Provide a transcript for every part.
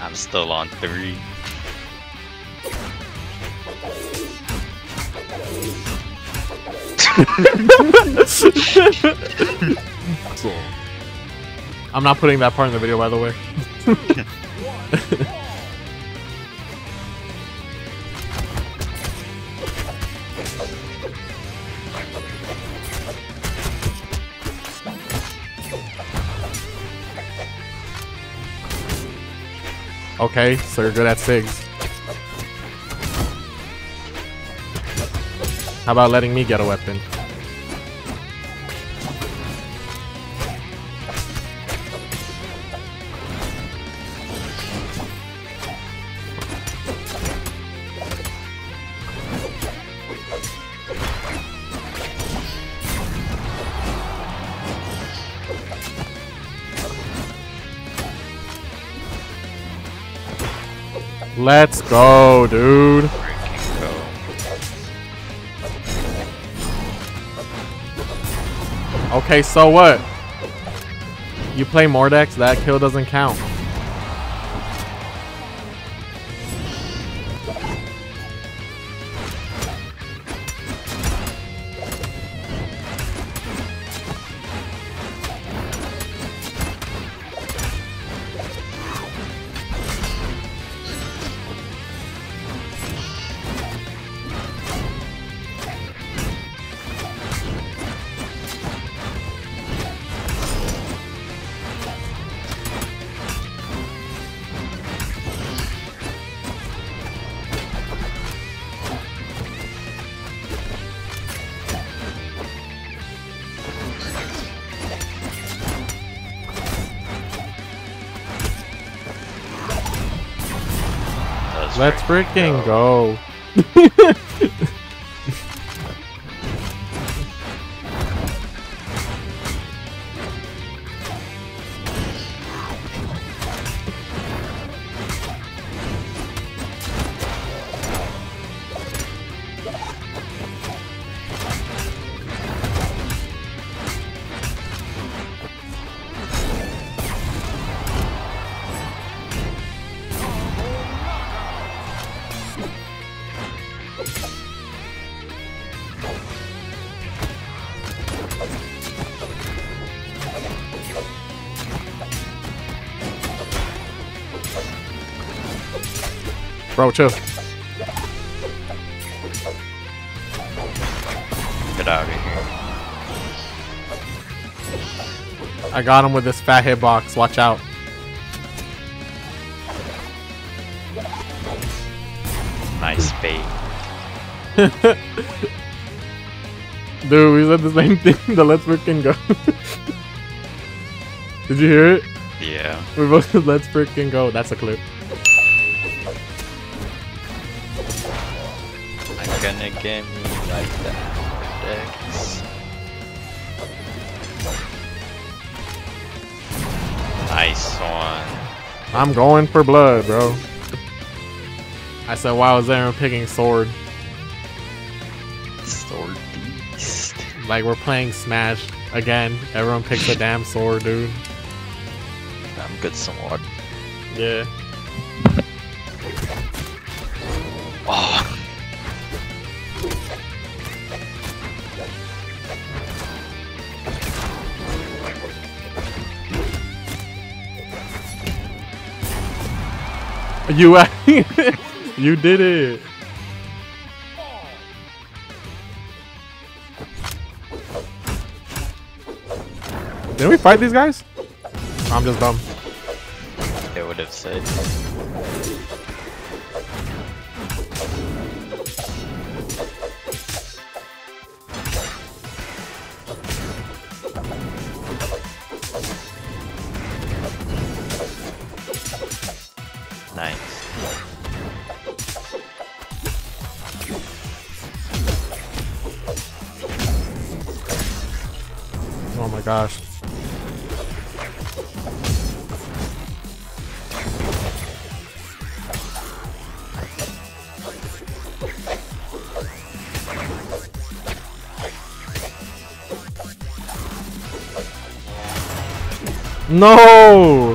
I'm still on 3. I'm not putting that part in the video, by the way. Okay, so you're good at SIGs. How about letting me get a weapon? Let's go, dude. Freaking go. Okay, so what? You play Mordex, that kill doesn't count. Let's freaking go. Bro, chill. Get out of here. I got him with this fat hitbox. Watch out. Nice bait. Dude, we said the same thing. The let's freaking go. Did you hear it? Yeah. We both said let's freaking go. That's a clip. Gonna get me like that, Mordex. Nice one. I'm going for blood, bro. I said, why was everyone picking sword? Sword beast. Like we're playing Smash again. Everyone picks a damn sword, dude. I'm good some water. Yeah. Oh. You, you did it. Didn't we fight these guys? I'm just dumb. They would have said. Nice. Oh my gosh. No!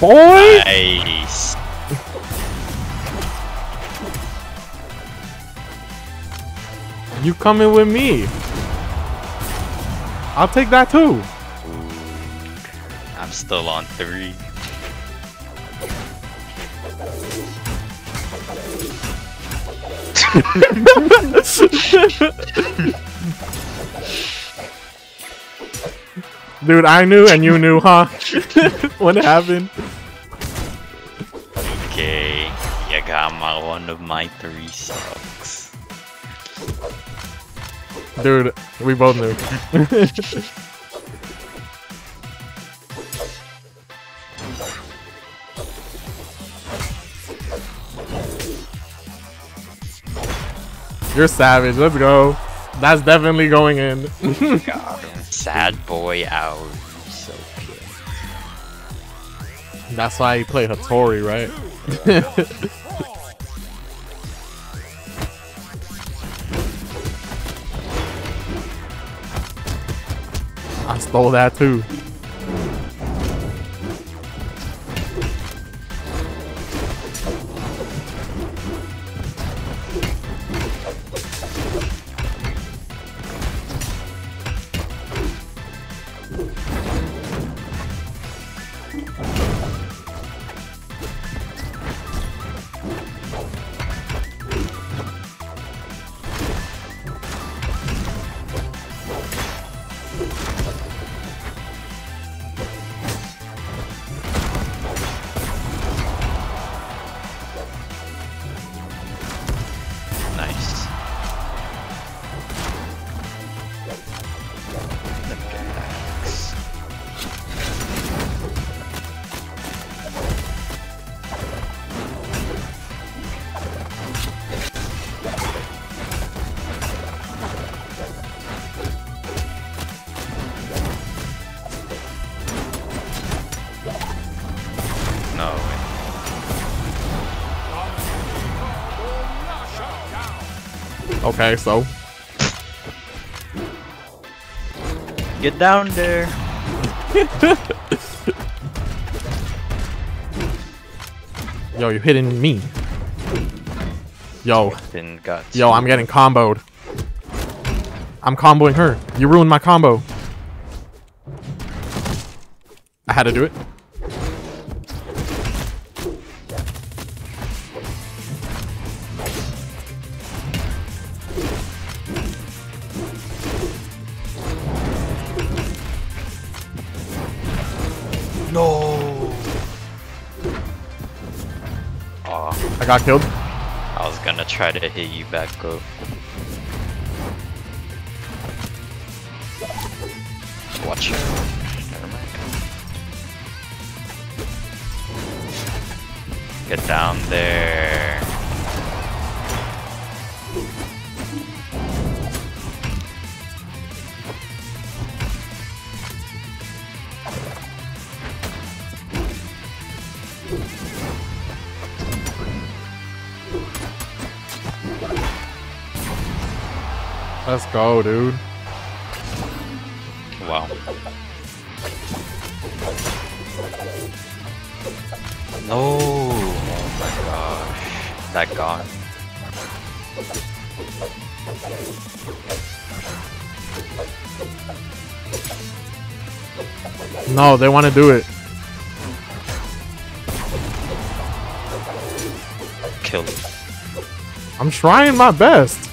Boy! Nice. You coming with me? I'll take that too. I'm still on 3. Dude, I knew and you knew, huh? What happened? Okay, you got my one of my 3 socks. Dude, we both knew. You're savage. Let's go. That's definitely going in. God, sad boy out. So cute. That's why he played Hattori, right? I stole that too. Okay, so get down there. Yo, you're hitting me. Yo, yo, I'm getting comboed. I'm comboing her. You ruined my combo. I had to do it. I got killed. I was gonna try to hit you back up. Watch out. Never mind. Get down there. Let's go, dude. Wow. No. Oh my gosh. That got. No, they want to do it. Kill him. I'm trying my best.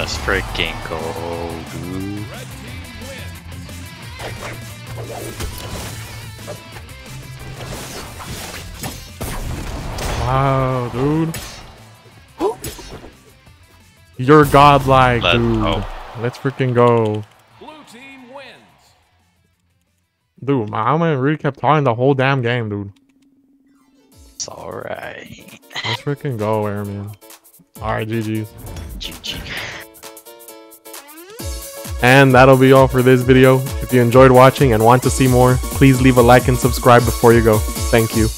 Let's freaking go, dude. Wow, dude. You're godlike, dude. Let's freaking go. Blue team wins. Dude, my helmet really kept talking the whole damn game, dude. It's alright. Let's freaking go, Airman. Alright, GG's. GG. And that'll be all for this video. If you enjoyed watching and want to see more, please leave a like and subscribe before you go. Thank you.